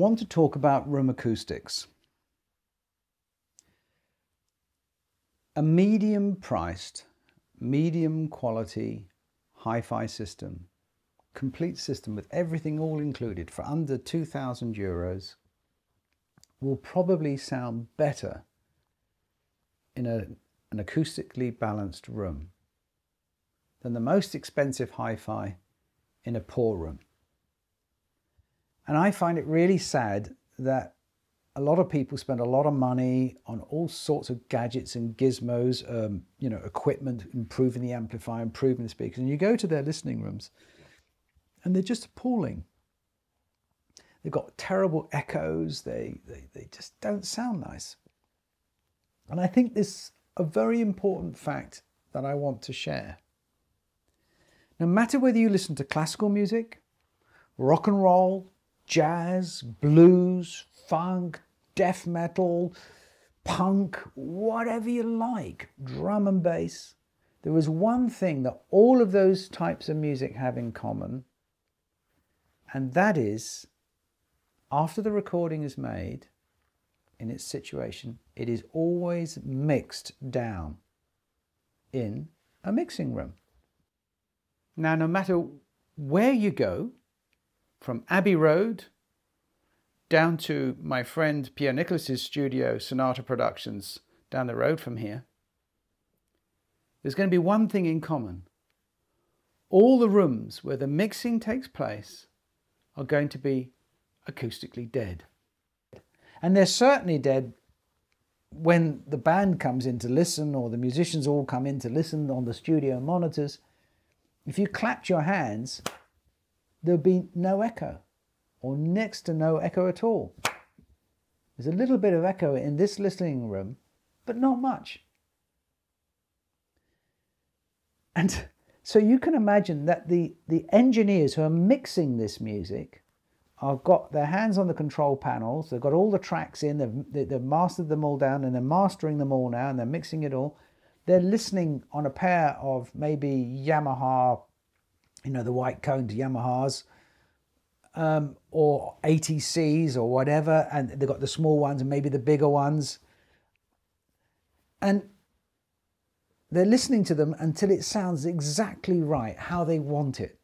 want to talk about room acoustics. A medium-priced, medium-quality hi-fi system, complete system with everything all included for under €2,000 will probably sound better in an acoustically balanced room than the most expensive hi-fi in a poor room. And I find it really sad that a lot of people spend a lot of money on all sorts of gadgets and gizmos, you know, equipment, improving the amplifier, improving the speakers, and you go to their listening rooms and they're just appalling. They've got terrible echoes, they just don't sound nice. And I think this is a very important fact that I want to share. No matter whether you listen to classical music, rock and roll, jazz, blues, funk, death metal, punk, whatever you like, drum and bass, there is one thing that all of those types of music have in common, and that is, after the recording is made, in its situation, it is always mixed down in a mixing room. Now, no matter where you go, from Abbey Road down to my friend Pierre Nicholas's studio, Sonata Productions, down the road from here, there's going to be one thing in common. All the rooms where the mixing takes place are going to be acoustically dead. And they're certainly dead when the band comes in to listen or the musicians all come in to listen on the studio monitors. If you clapped your hands, there'll be no echo, or next to no echo at all. There's a little bit of echo in this listening room, but not much. And so you can imagine that the engineers who are mixing this music have got their hands on the control panels, they've got all the tracks in, they've mastered them all down, and they're mastering them all now, and they're mixing it all. They're listening on a pair of maybe Yamaha, you know, the white coned Yamahas, or ATCs or whatever, and they've got the small ones and maybe the bigger ones. And they're listening to them until it sounds exactly right, how they want it.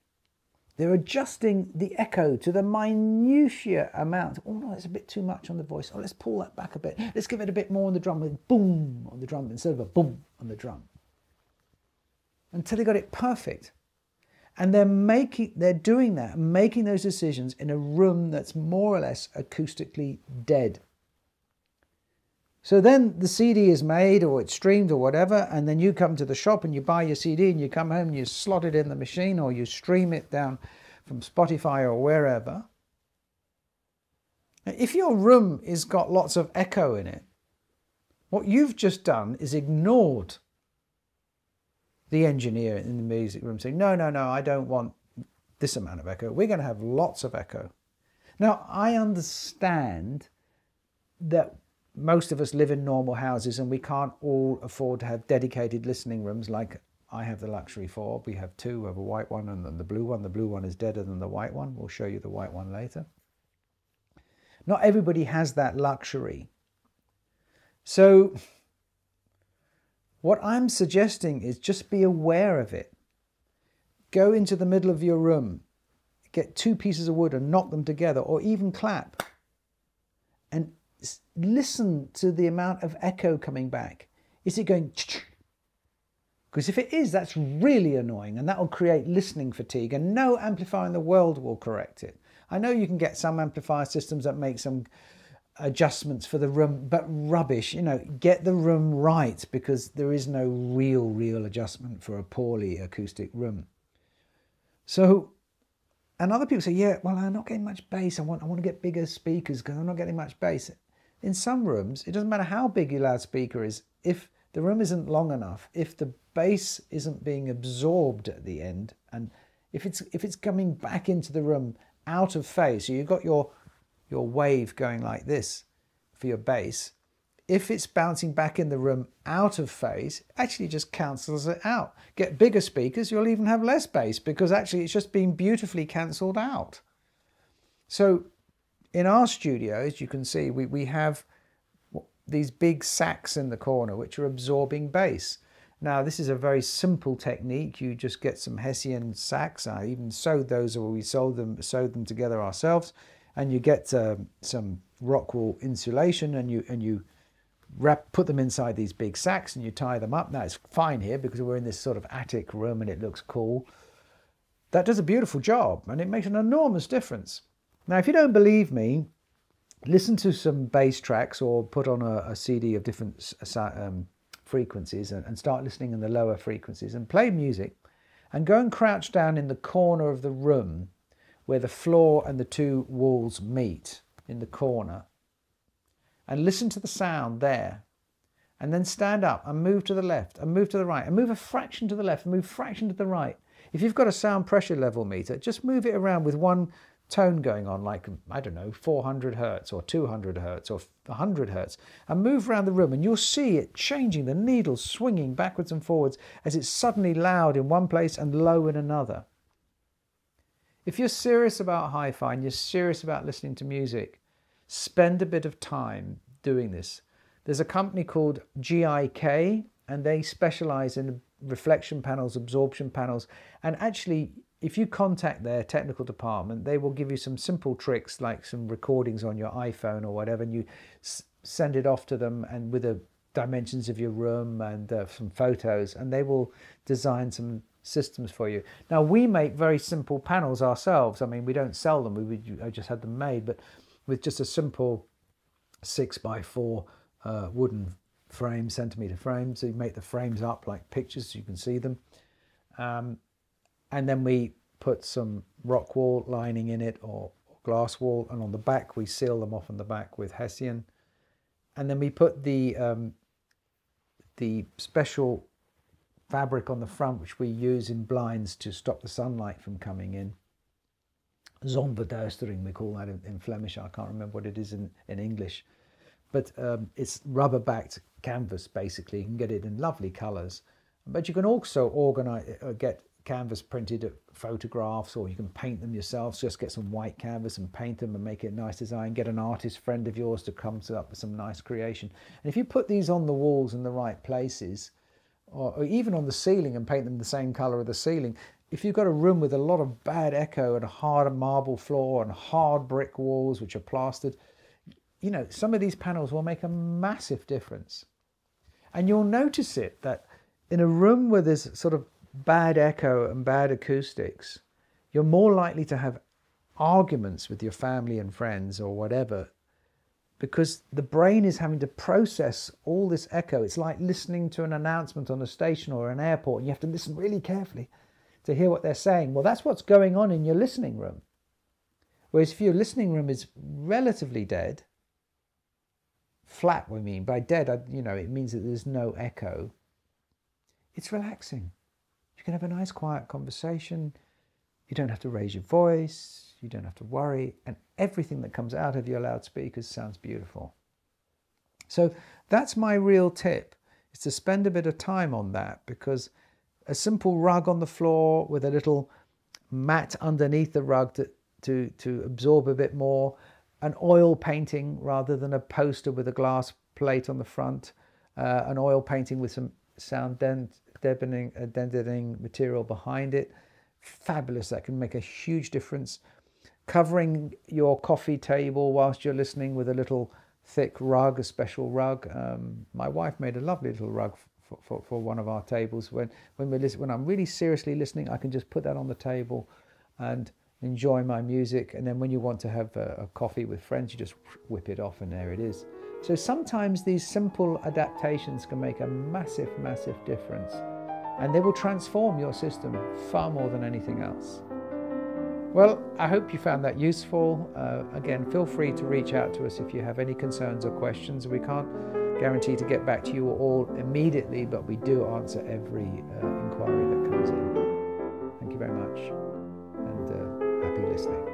They're adjusting the echo to the minutiae amount. Oh no, that's a bit too much on the voice. Oh, let's pull that back a bit. Let's give it a bit more on the drum with boom on the drum instead of a boom on the drum. Until they got it perfect. And they're doing that, making those decisions in a room that's more or less acoustically dead. So then the CD is made or it's streamed or whatever, and then you come to the shop and you buy your CD and you come home and you slot it in the machine or you stream it down from Spotify or wherever. If your room has got lots of echo in it, what you've just done is ignored the engineer in the music room saying, no, no, no, I don't want this amount of echo. We're going to have lots of echo. Now, I understand that most of us live in normal houses and we can't all afford to have dedicated listening rooms like I have the luxury for. We have two. We have a white one and then the blue one. The blue one is deader than the white one. We'll show you the white one later. Not everybody has that luxury. So what I'm suggesting is just be aware of it. Go into the middle of your room, get two pieces of wood and knock them together, or even clap, and listen to the amount of echo coming back. Is it going? Because if it is, that's really annoying, and that will create listening fatigue, and no amplifier in the world will correct it. I know you can get some amplifier systems that make some adjustments for the room, but rubbish, you know, get the room right, because there is no real adjustment for a poorly acoustic room. So, and other people say, yeah, well, I'm not getting much bass. I want to get bigger speakers because I'm not getting much bass. In some rooms, it doesn't matter how big your loudspeaker is. If the room isn't long enough, if the bass isn't being absorbed at the end, and if it's coming back into the room out of phase, so you've got your wave going like this for your bass, if it's bouncing back in the room out of phase, actually just cancels it out. Get bigger speakers, you'll even have less bass because actually it's just been beautifully cancelled out. So In our studios, you can see we have these big sacks in the corner which are absorbing bass. Now this is a very simple technique. You just get some Hessian sacks. I even sewed those, or we sewed them together ourselves, and you get some rock wool insulation, and you put them inside these big sacks and you tie them up. Now it's fine here because we're in this sort of attic room and it looks cool. That does a beautiful job and it makes an enormous difference. Now if you don't believe me, listen to some bass tracks or put on a CD of different frequencies and start listening in the lower frequencies and play music and go and crouch down in the corner of the room where the floor and the two walls meet in the corner, and listen to the sound there, and then stand up and move to the left and move to the right and move a fraction to the left and move a fraction to the right. If you've got a sound pressure level meter, just move it around with one tone going on, like, I don't know, 400 hertz or 200 hertz or 100 hertz, and move around the room, and you'll see it changing, the needle swinging backwards and forwards as it's suddenly loud in one place and low in another. If you're serious about hi-fi and you're serious about listening to music, spend a bit of time doing this. There's a company called GIK, and they specialize in reflection panels, absorption panels, and actually if you contact their technical department, they will give you some simple tricks, like some recordings on your iPhone or whatever, and you send it off to them, and with the dimensions of your room and some photos, and they will design some systems for you. Now we make very simple panels ourselves. I mean, we don't sell them, I just had them made, but with just a simple 6x4 wooden frame, centimetre frame, so you make the frames up like pictures so you can see them. And then we put some rock wool lining in it, or glass wool, and on the back we seal them off on the back with Hessian, and then we put the special fabric on the front which we use in blinds to stop the sunlight from coming in. Zonbeduistering we call that in Flemish. I can't remember what it is in English, but it's rubber backed canvas basically. You can get it in lovely colours, but you can also organise or get canvas printed photographs, or you can paint them yourself. So just get some white canvas and paint them and make it a nice design. Get an artist friend of yours to come up with some nice creation. And if you put these on the walls in the right places, or even on the ceiling and paint them the same colour of the ceiling, if you've got a room with a lot of bad echo and a hard marble floor and hard brick walls which are plastered, you know, some of these panels will make a massive difference. And you'll notice it that in a room where there's sort of bad echo and bad acoustics, you're more likely to have arguments with your family and friends or whatever, because the brain is having to process all this echo. It's like listening to an announcement on a station or an airport, and you have to listen really carefully to hear what they're saying. Well, that's what's going on in your listening room. Whereas if your listening room is relatively dead, flat we mean, by dead, you know, it means that there's no echo, it's relaxing. You can have a nice quiet conversation, you don't have to raise your voice, you don't have to worry, and everything that comes out of your loudspeakers sounds beautiful. So that's my real tip, is to spend a bit of time on that, because a simple rug on the floor with a little mat underneath the rug to absorb a bit more, an oil painting rather than a poster with a glass plate on the front, an oil painting with some sound deadening material behind it. Fabulous, that can make a huge difference. Covering your coffee table whilst you're listening with a little thick rug, a special rug. My wife made a lovely little rug for one of our tables. When I'm really seriously listening, I can just put that on the table and enjoy my music. And then when you want to have a coffee with friends, you just whip it off and there it is. So sometimes these simple adaptations can make a massive, massive difference, and they will transform your system far more than anything else. Well, I hope you found that useful. Again, feel free to reach out to us if you have any concerns or questions. We can't guarantee to get back to you all immediately, but we do answer every inquiry that comes in. Thank you very much, and happy listening.